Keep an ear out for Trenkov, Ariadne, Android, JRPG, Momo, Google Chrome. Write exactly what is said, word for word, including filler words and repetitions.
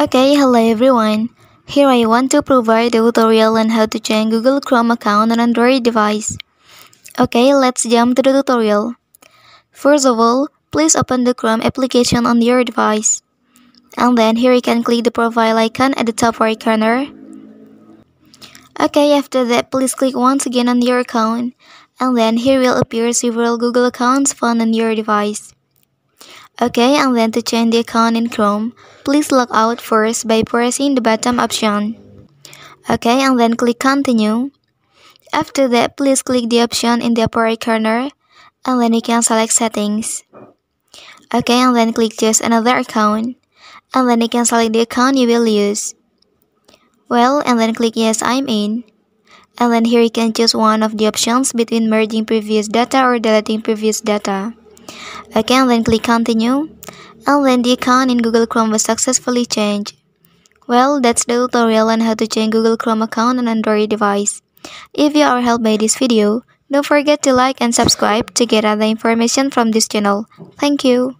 Okay, hello everyone. Here I want to provide a tutorial on how to change Google Chrome account on Android device. Okay, let's jump to the tutorial. First of all, please open the Chrome application on your device. And then here you can click the profile icon at the top right corner. Okay, after that, please click once again on your account. And then here will appear several Google accounts found on your device. Okay, and then to change the account in Chrome, please log out first by pressing the bottom option. Okay, and then click continue. After that, please click the option in the upper right corner, and then you can select settings. Okay, and then click choose another account, and then you can select the account you will use. Well, and then click yes, I'm in. And then here you can choose one of the options between merging previous data or deleting previous data. Okay, and then click continue, and then the account in Google Chrome was successfully changed. Well, that's the tutorial on how to change Google Chrome account on Android device. If you are helped by this video, don't forget to like and subscribe to get other information from this channel. Thank you.